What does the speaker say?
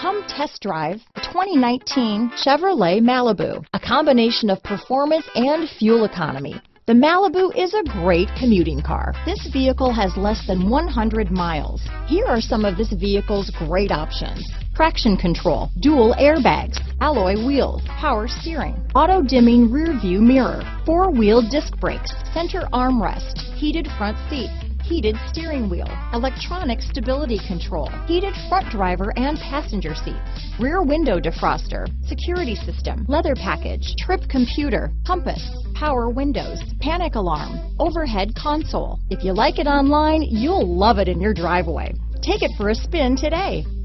Come test drive the 2019 Chevrolet Malibu, a combination of performance and fuel economy. The Malibu is a great commuting car. This vehicle has less than 100 miles. Here are some of this vehicle's great options: traction control, dual airbags, alloy wheels, power steering, auto dimming rear view mirror, four-wheel disc brakes, center armrest, heated front seat, heated steering wheel, electronic stability control, heated front driver and passenger seats, rear window defroster, security system, leather package, trip computer, compass, power windows, panic alarm, overhead console. If you like it online, you'll love it in your driveway. Take it for a spin today.